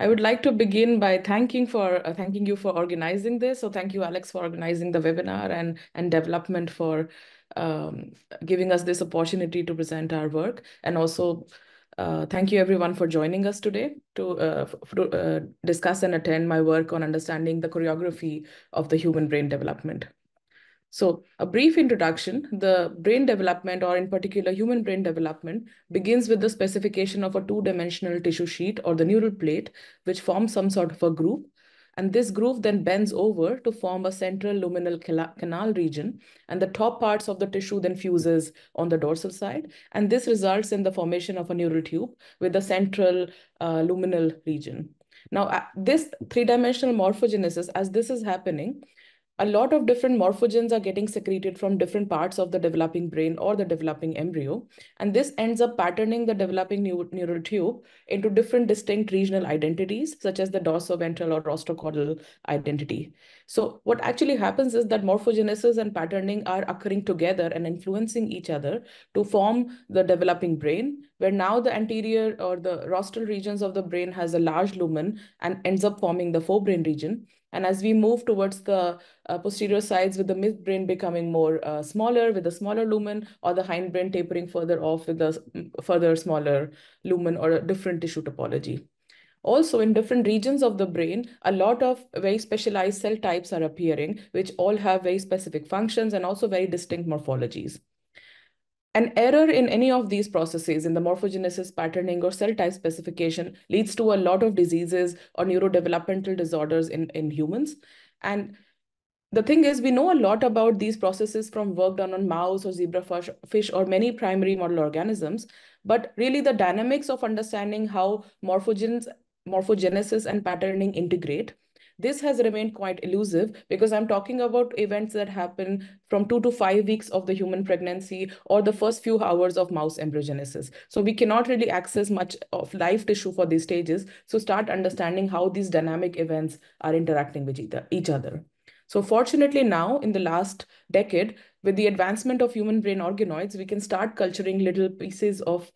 I would like to begin by thanking you for organizing this. So thank you, Alex, for organizing the webinar and development for giving us this opportunity to present our work. And also thank you everyone for joining us today to discuss and attend my work on understanding the choreography of the human brain development. So a brief introduction, the brain development, or in particular human brain development, begins with the specification of a two-dimensional tissue sheet or the neural plate, which forms some sort of a groove. And this groove then bends over to form a central luminal canal region. And the top parts of the tissue then fuses on the dorsal side. And this results in the formation of a neural tube with the central luminal region. Now, this three-dimensional morphogenesis, as this is happening, a lot of different morphogens are getting secreted from different parts of the developing brain or the developing embryo. And this ends up patterning the developing neural tube into different distinct regional identities, such as the dorsoventral or rostrocaudal identity. So what actually happens is that morphogenesis and patterning are occurring together and influencing each other to form the developing brain, where now the anterior or the rostral regions of the brain has a large lumen and ends up forming the forebrain region. And as we move towards the posterior sides, with the midbrain becoming more smaller with a smaller lumen, or the hindbrain tapering further off with a further smaller lumen or a different tissue topology. Also, in different regions of the brain, a lot of very specialized cell types are appearing, which all have very specific functions and also very distinct morphologies. An error in any of these processes, in the morphogenesis, patterning, or cell type specification, leads to a lot of diseases or neurodevelopmental disorders in humans. And the thing is, we know a lot about these processes from work done on mouse or zebrafish or many primary model organisms, but really the dynamics of understanding how morphogenesis and patterning integrate, this has remained quite elusive, because I'm talking about events that happen from 2 to 5 weeks of the human pregnancy or the first few hours of mouse embryogenesis. So we cannot really access much of live tissue for these stages. So start understanding how these dynamic events are interacting with each other. So fortunately now, in the last decade, with the advancement of human brain organoids, we can start culturing little pieces of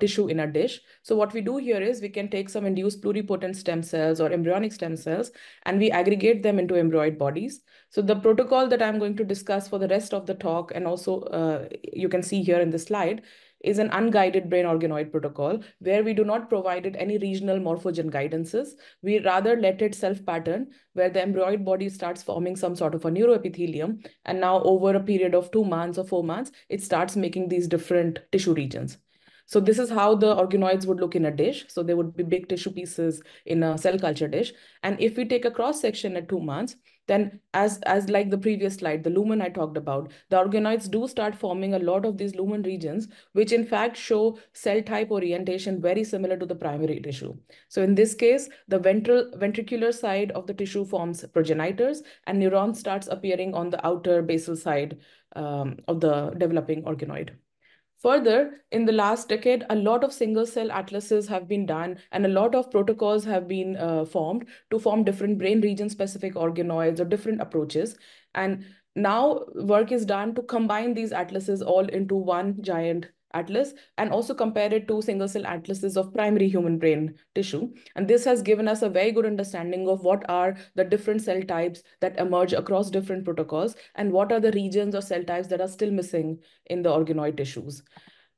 tissue in a dish. So what we do here is we can take some induced pluripotent stem cells or embryonic stem cells, and we aggregate them into embryoid bodies. So the protocol that I'm going to discuss for the rest of the talk, and also you can see here in the slide, is an unguided brain organoid protocol, where we do not provide it any regional morphogen guidances. We rather let it self-pattern, where the embryoid body starts forming some sort of a neuroepithelium. And now over a period of 2 months or 4 months, it starts making these different tissue regions. So this is how the organoids would look in a dish. So there would be big tissue pieces in a cell culture dish. And if we take a cross-section at 2 months, then as like the previous slide, the lumen I talked about, the organoids do start forming a lot of these lumen regions, which in fact show cell type orientation very similar to the primary tissue. So in this case, the ventricular side of the tissue forms progenitors, and neurons starts appearing on the outer basal side of the developing organoid. Further, in the last decade, a lot of single-cell atlases have been done, and a lot of protocols have been formed to form different brain region-specific organoids or different approaches. And now work is done to combine these atlases all into one giant atlas, and also compare it to single-cell atlases of primary human brain tissue. And this has given us a very good understanding of what are the different cell types that emerge across different protocols, and what are the regions or cell types that are still missing in the organoid tissues.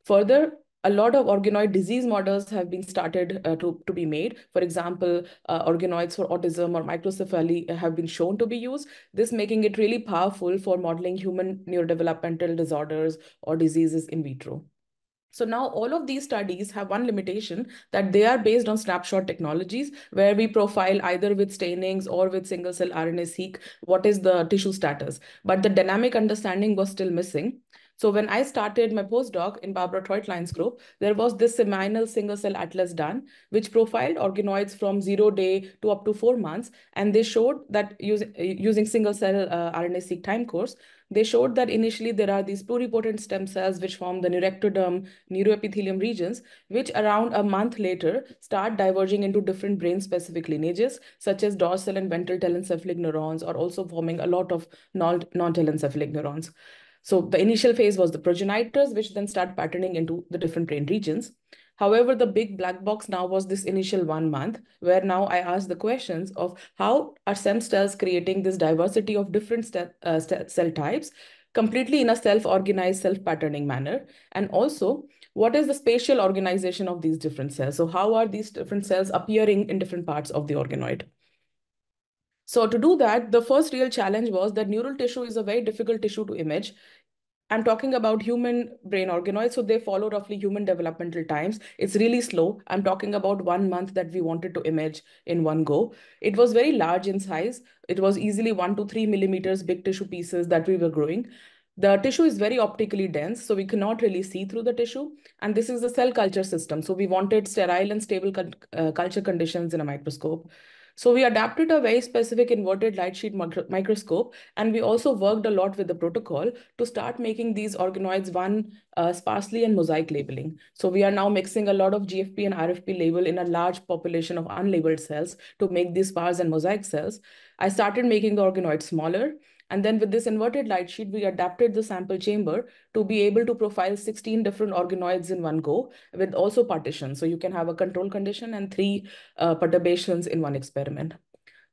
Further, a lot of organoid disease models have been started to be made. For example, organoids for autism or microcephaly have been shown to be used, this making it really powerful for modeling human neurodevelopmental disorders or diseases in vitro. So now all of these studies have one limitation, that they are based on snapshot technologies, where we profile either with stainings or with single cell RNA-seq what is the tissue status, but the dynamic understanding was still missing. So when I started my postdoc in Barbara Treutlein's group, there was this seminal single cell atlas done, which profiled organoids from 0 day to up to 4 months. And they showed that using single cell RNA-seq time course, they showed that initially there are these pluripotent stem cells which form the neurectoderm, neuroepithelium regions, which around a month later start diverging into different brain-specific lineages, such as dorsal and ventral telencephalic neurons, or also forming a lot of non-telencephalic neurons. So the initial phase was the progenitors, which then start patterning into the different brain regions. However, the big black box now was this initial 1 month, where now I asked the questions of how are stem cells creating this diversity of different cell types completely in a self-organized, self-patterning manner, and also what is the spatial organization of these different cells? So how are these different cells appearing in different parts of the organoid? So to do that, the first real challenge was that neural tissue is a very difficult tissue to image. I'm talking about human brain organoids, so they follow roughly human developmental times. It's really slow. I'm talking about 1 month that we wanted to image in one go. It was very large in size. It was easily 1 to 3 millimeters big tissue pieces that we were growing. The tissue is very optically dense, so we cannot really see through the tissue. And this is the cell culture system. So we wanted sterile and stable culture conditions in a microscope. So we adapted a very specific inverted light sheet microscope. And we also worked a lot with the protocol to start making these organoids sparsely and mosaic labeling. So we are now mixing a lot of GFP and RFP label in a large population of unlabeled cells to make these sparse and mosaic cells. I started making the organoids smaller. And then with this inverted light sheet, we adapted the sample chamber to be able to profile 16 different organoids in one go with also partitions. So you can have a control condition and 3 perturbations in one experiment.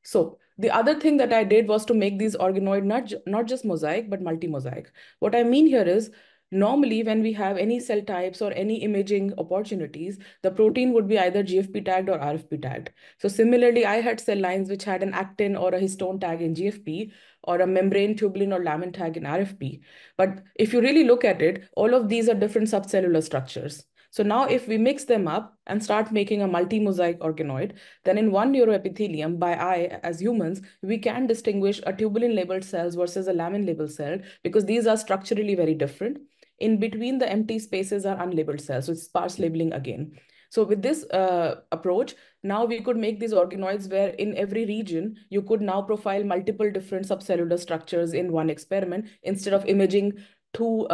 So the other thing that I did was to make these organoids not just mosaic, but multi-mosaic. What I mean here is, normally, when we have any cell types or any imaging opportunities, the protein would be either GFP tagged or RFP tagged. So similarly, I had cell lines which had an actin or a histone tag in GFP or a membrane, tubulin, or lamin tag in RFP. But if you really look at it, all of these are different subcellular structures. So now if we mix them up and start making a multi-mosaic organoid, then in one neuroepithelium by eye as humans, we can distinguish a tubulin-labeled cell versus a lamin-labeled cell because these are structurally very different. In between the empty spaces are unlabeled cells, so it's sparse labeling again. So with this approach, now we could make these organoids where in every region, you could now profile multiple different subcellular structures in one experiment instead of imaging 2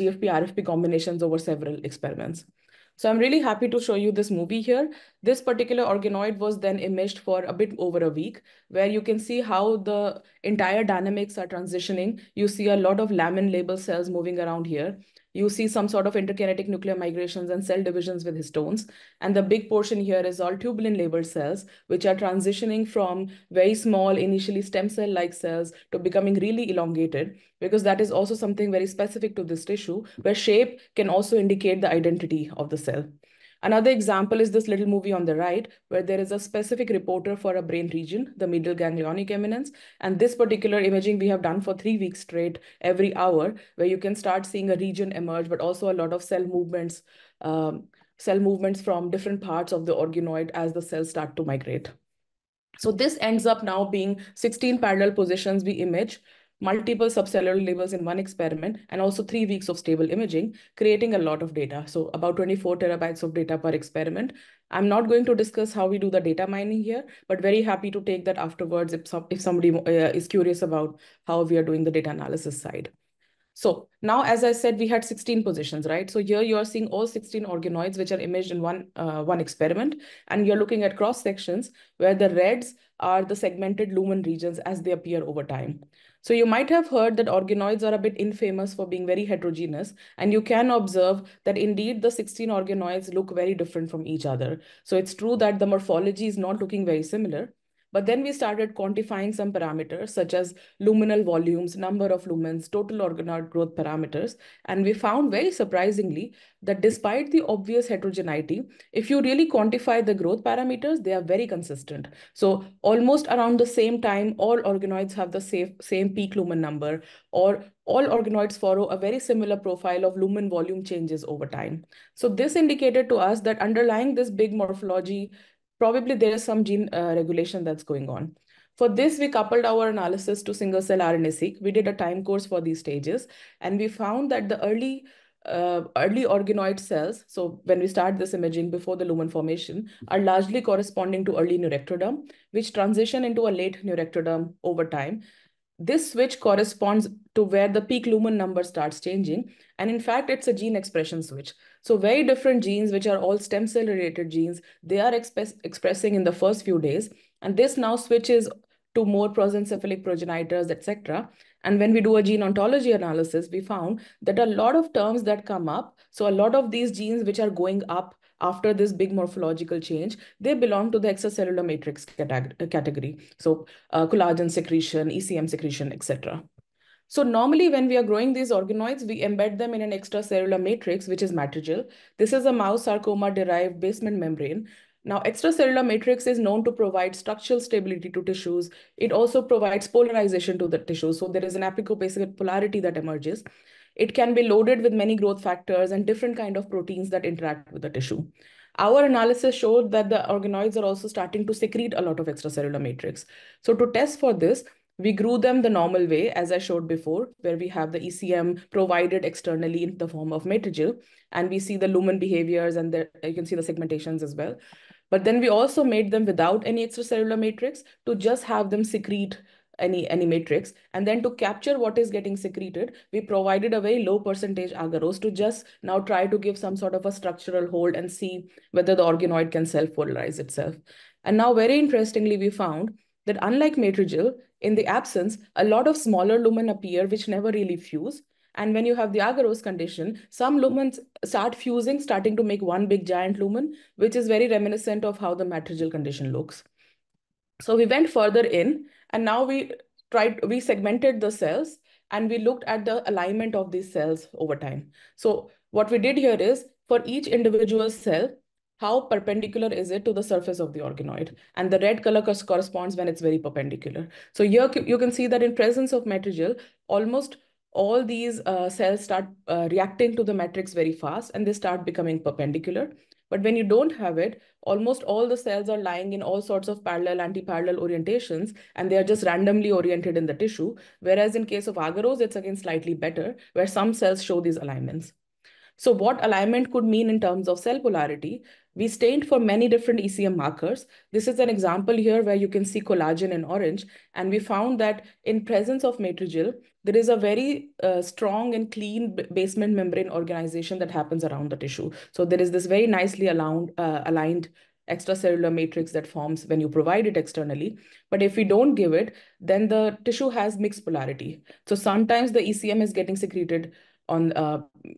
GFP-RFP combinations over several experiments. So I'm really happy to show you this movie here. This particular organoid was then imaged for a bit over a week, where you can see how the entire dynamics are transitioning. You see a lot of lamin-labeled cells moving around here. You see some sort of interkinetic nuclear migrations and cell divisions with histones. And the big portion here is all tubulin-labeled cells, which are transitioning from very small, initially stem cell-like cells to becoming really elongated, because that is also something very specific to this tissue, where shape can also indicate the identity of the cell. Another example is this little movie on the right, where there is a specific reporter for a brain region, the medial ganglionic eminence. And this particular imaging we have done for 3 weeks straight every hour, where you can start seeing a region emerge, but also a lot of cell movements from different parts of the organoid as the cells start to migrate. So this ends up now being 16 parallel positions we image, multiple subcellular labels in one experiment, and also 3 weeks of stable imaging, creating a lot of data. So about 24 terabytes of data per experiment. I'm not going to discuss how we do the data mining here, but very happy to take that afterwards if somebody is curious about how we are doing the data analysis side. So now, as I said, we had 16 positions, right? So here you're seeing all 16 organoids which are imaged in one experiment. And you're looking at cross sections where the reds are the segmented lumen regions as they appear over time. So you might have heard that organoids are a bit infamous for being very heterogeneous, and you can observe that indeed the 16 organoids look very different from each other. So it's true that the morphology is not looking very similar, but then we started quantifying some parameters such as luminal volumes, number of lumens, total organoid growth parameters. And we found very surprisingly that despite the obvious heterogeneity, if you really quantify the growth parameters, they are very consistent. So almost around the same time, all organoids have the same peak lumen number, or all organoids follow a very similar profile of lumen volume changes over time. So this indicated to us that underlying this big morphology, probably there is some gene regulation that's going on. For this, we coupled our analysis to single-cell RNA-seq. We did a time course for these stages, and we found that the early organoid cells, so when we start this imaging before the lumen formation, are largely corresponding to early neurectoderm, which transition into a late neurectoderm over time. This switch corresponds to where the peak lumen number starts changing. And in fact, it's a gene expression switch. So very different genes, which are all stem cell related genes, they are expressing in the first few days. And this now switches to more prosencephalic progenitors, etc. And when we do a gene ontology analysis, we found that a lot of terms that come up, so a lot of these genes which are going up after this big morphological change, they belong to the extracellular matrix category. So collagen secretion, ECM secretion, etc. So normally when we are growing these organoids, we embed them in an extracellular matrix, which is Matrigel. This is a mouse sarcoma-derived basement membrane. Now, extracellular matrix is known to provide structural stability to tissues. It also provides polarization to the tissue. So there is an apico-basic polarity that emerges. It can be loaded with many growth factors and different kinds of proteins that interact with the tissue. Our analysis showed that the organoids are also starting to secrete a lot of extracellular matrix. So to test for this, we grew them the normal way, as I showed before, where we have the ECM provided externally in the form of Matrigel, and we see the lumen behaviors, and you can see the segmentations as well. But then we also made them without any extracellular matrix to just have them secrete any matrix. And then to capture what is getting secreted, we provided a very low percentage agarose to just now try to give some sort of a structural hold and see whether the organoid can self-polarize itself. And now, very interestingly, we found that unlike Matrigel, in the absence, a lot of smaller lumen appear which never really fuse. And when you have the agarose condition, some lumens start fusing, starting to make one big giant lumen, which is very reminiscent of how the Matrigel condition looks. So we went further in, and now we segmented the cells, and we looked at the alignment of these cells over time. So what we did here is, for each individual cell, how perpendicular is it to the surface of the organoid? And the red color corresponds when it's very perpendicular. So here you can see that in presence of Matrigel, almost all these cells start reacting to the matrix very fast, and they start becoming perpendicular. But when you don't have it, almost all the cells are lying in all sorts of parallel, anti-parallel orientations, and they are just randomly oriented in the tissue. Whereas in case of agarose, it's again slightly better, where some cells show these alignments. So what alignment could mean in terms of cell polarity? We stained for many different ECM markers. This is an example here where you can see collagen in orange. And we found that in presence of Matrigel, there is a very strong and clean basement membrane organization that happens around the tissue. So there is this very nicely aligned extracellular matrix that forms when you provide it externally. But if we don't give it, then the tissue has mixed polarity. So sometimes the ECM is getting secreted on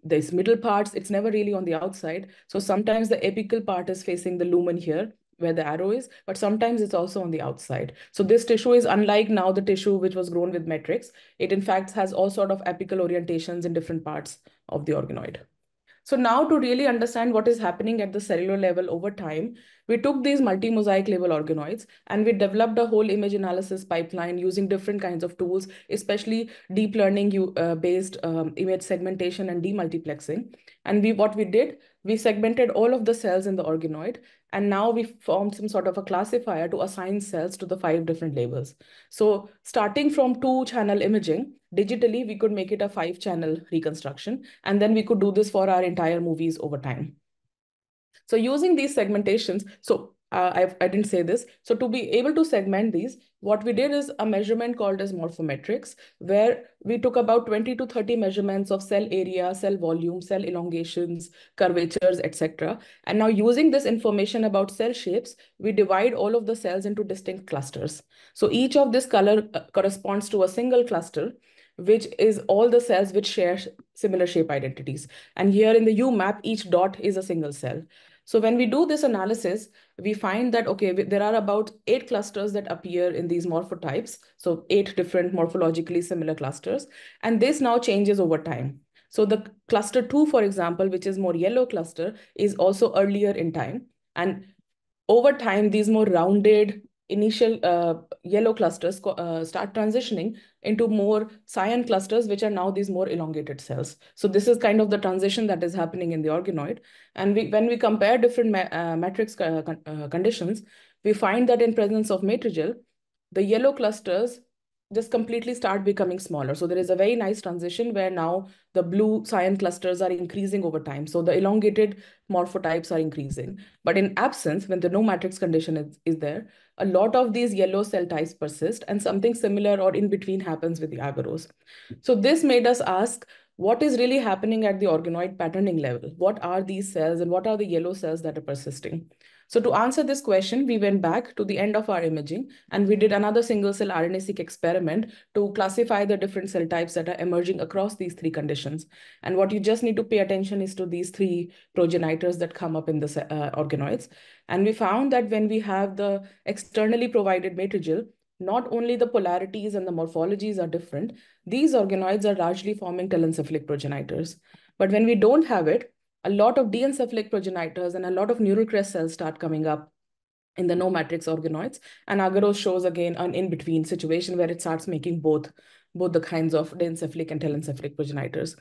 these middle parts. It's never really on the outside. So sometimes the apical part is facing the lumen here, where the arrow is, but sometimes it's also on the outside. So this tissue is unlike now the tissue which was grown with matrix. It in fact has all sort of apical orientations in different parts of the organoid. So now, to really understand what is happening at the cellular level over time, we took these multi-mosaic level organoids and we developed a whole image analysis pipeline using different kinds of tools, especially deep learning-based image segmentation and demultiplexing. And we segmented all of the cells in the organoid, and now we formed some sort of a classifier to assign cells to the 5 different labels. So starting from 2-channel imaging, digitally, we could make it a 5-channel reconstruction, and then we could do this for our entire movies over time. So using these segmentations, so I didn't say this. So to be able to segment these, what we did is a measurement called as morphometrics, where we took about 20 to 30 measurements of cell area, cell volume, cell elongations, curvatures, etc. And now, using this information about cell shapes, we divide all of the cells into distinct clusters. So each of this color corresponds to a single cluster, which is all the cells which share similar shape identities. And here in the U map, each dot is a single cell. So when we do this analysis, we find that, okay, there are about 8 clusters that appear in these morphotypes. So 8 different morphologically similar clusters, and this now changes over time. So the cluster 2, for example, which is more yellow cluster, is also earlier in time. And over time, these more rounded initial yellow clusters start transitioning into more cyan clusters, which are now these more elongated cells. So this is kind of the transition that is happening in the organoid. And when we compare different matrix conditions, we find that in presence of Matrigel, the yellow clusters just completely start becoming smaller. So there is a very nice transition where now the blue cyan clusters are increasing over time. So the elongated morphotypes are increasing. But in absence, when the no matrix condition is there, a lot of these yellow cell types persist, and something similar or in between happens with the agarose. So this made us ask, what is really happening at the organoid patterning level? What are these cells and what are the yellow cells that are persisting? So to answer this question, we went back to the end of our imaging and we did another single cell RNA-seq experiment to classify the different cell types that are emerging across these three conditions. And what you just need to pay attention is to these three progenitors that come up in the organoids. And we found that when we have the externally provided Matrigel, not only the polarities and the morphologies are different, these organoids are largely forming telencephalic progenitors. But when we don't have it, a lot of diencephalic progenitors and a lot of neural crest cells start coming up in the no-matrix organoids. And agarose shows again an in-between situation where it starts making both the kinds of diencephalic and telencephalic progenitors.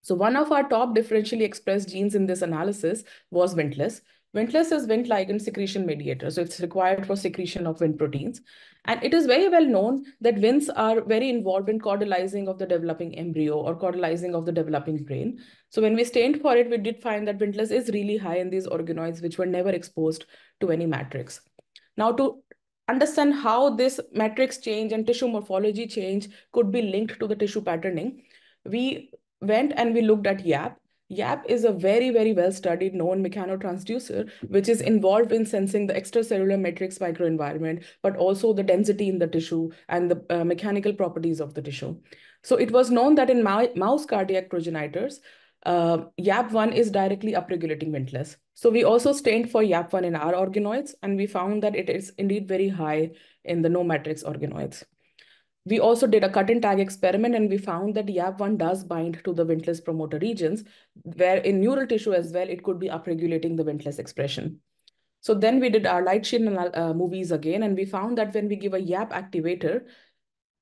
So one of our top differentially expressed genes in this analysis was Wntless. Wntless is Wnt ligand secretion mediator, so it's required for secretion of Wnt proteins. And it is very well known that Wnts are very involved in caudalizing of the developing embryo or caudalizing of the developing brain. So when we stained for it, we did find that Wntless is really high in these organoids which were never exposed to any matrix. Now to understand how this matrix change and tissue morphology change could be linked to the tissue patterning, we went and we looked at YAP. YAP is a very, very well-studied known mechanotransducer, which is involved in sensing the extracellular matrix microenvironment, but also the density in the tissue and the mechanical properties of the tissue. So it was known that in mouse cardiac progenitors, YAP1 is directly upregulating Wntless. So we also stained for YAP1 in our organoids, and we found that it is indeed very high in the no-matrix organoids. We also did a cut-and-tag experiment, and we found that YAP1 does bind to the Wntless promoter regions, where in neural tissue as well, it could be upregulating the Wntless expression. So then we did our light sheet movies again, and we found that when we give a YAP activator,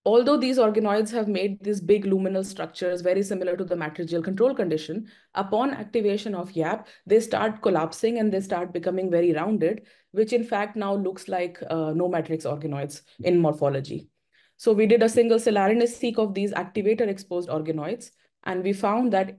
although these organoids have made these big luminal structures very similar to the Matrigel control condition, upon activation of YAP, they start collapsing and they start becoming very rounded, which in fact now looks like no-matrix organoids in morphology. So we did a single cell RNA-seq of these activator-exposed organoids, and we found that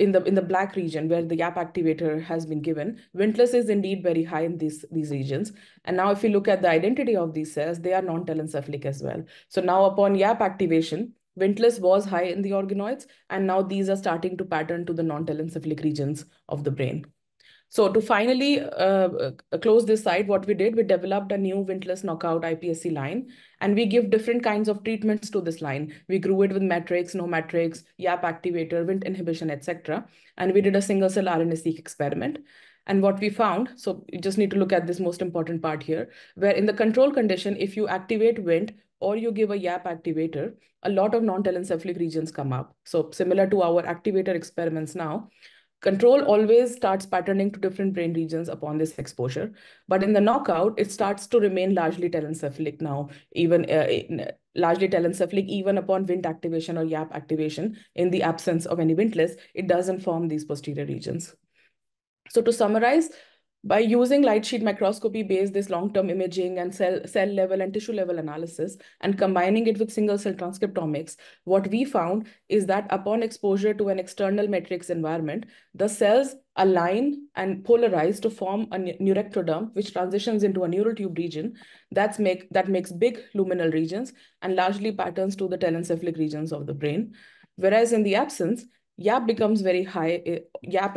in the black region where the YAP activator has been given, Wntless is indeed very high in these regions. And now if you look at the identity of these cells, they are non-telencephalic as well. So now upon YAP activation, Wntless was high in the organoids, and now these are starting to pattern to the non-telencephalic regions of the brain. So to finally close this side, what we did, we developed a new Wntless knockout iPSC line, and we give different kinds of treatments to this line. We grew it with matrix, no matrix, YAP activator, Wnt inhibition, etc. And we did a single cell RNA-seq experiment. And what we found, so you just need to look at this most important part here, where in the control condition, if you activate Wnt or you give a YAP activator, a lot of non-telencephalic regions come up. So similar to our activator experiments now, control always starts patterning to different brain regions upon this exposure. But in the knockout, it starts to remain largely telencephalic now, even upon Wnt activation or YAP activation. In the absence of any Wntless, it doesn't form these posterior regions. So to summarize, by using light sheet microscopy based this long-term imaging and cell level and tissue level analysis and combining it with single cell transcriptomics, what we found is that upon exposure to an external matrix environment, the cells align and polarize to form a neurectoderm, which transitions into a neural tube region that makes big luminal regions and largely patterns to the telencephalic regions of the brain. Whereas in the absence, YAP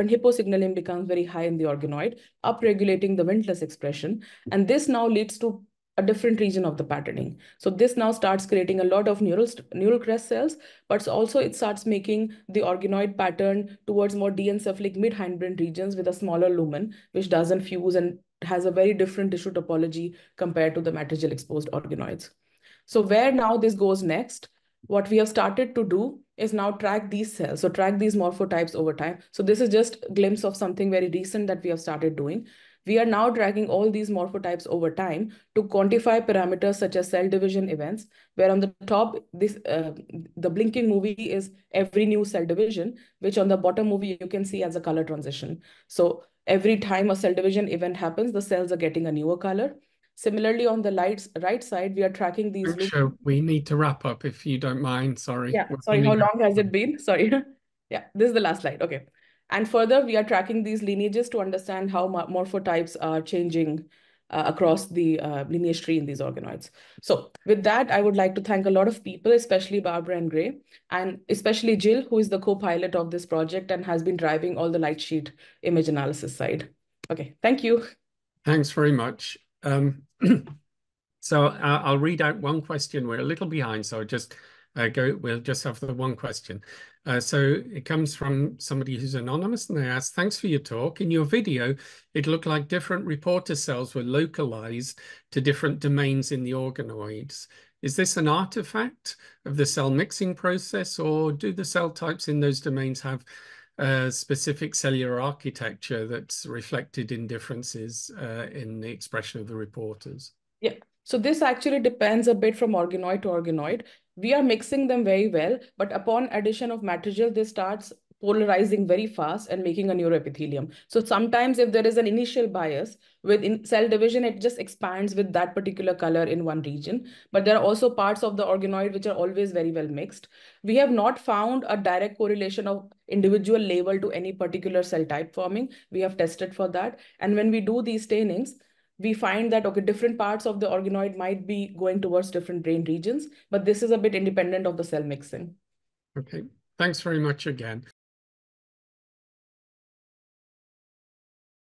and hippo signaling becomes very high in the organoid, upregulating the Wntless expression. And this now leads to a different region of the patterning. So this now starts creating a lot of neural crest cells, but also it starts making the organoid pattern towards more diencephalic mid-hindbrain regions with a smaller lumen, which doesn't fuse and has a very different tissue topology compared to the Matrigel exposed organoids. So where now this goes next, what we have started to do is now track these cells, so track these morphotypes over time. So this is just a glimpse of something very recent that we have started doing. We are now tracking all these morphotypes over time to quantify parameters such as cell division events, where on the top, the blinking movie is every new cell division, which on the bottom movie you can see as a color transition. So every time a cell division event happens, the cells are getting a newer color. Similarly, on the right side, we are tracking these... Sure, we need to wrap up if you don't mind, sorry. Yeah, sorry, how long has it been? Sorry. Yeah, this is the last slide, okay. And further, we are tracking these lineages to understand how morphotypes are changing across the lineage tree in these organoids. So with that, I would like to thank a lot of people, especially Barbara and Gray, and especially Jill, who is the co-pilot of this project and has been driving all the light sheet image analysis side. Okay, thank you. Thanks very much. So I'll read out one question. We're a little behind, so just we'll just have the one question. So it comes from somebody who's anonymous, and they ask, thanks for your talk. In your video, it looked like different reporter cells were localized to different domains in the organoids. Is this an artifact of the cell mixing process, or do the cell types in those domains have specific cellular architecture that's reflected in differences in the expression of the reporters? Yeah, so this actually depends a bit from organoid to organoid. We are mixing them very well, but upon addition of Matrigel, they starts polarizing very fast and making a neuroepithelium. So sometimes if there is an initial bias within cell division, it just expands with that particular color in one region. But there are also parts of the organoid which are always very well mixed. We have not found a direct correlation of individual label to any particular cell type forming. We have tested for that. And when we do these stainings, we find that, okay, different parts of the organoid might be going towards different brain regions, but this is a bit independent of the cell mixing. Okay, thanks very much again.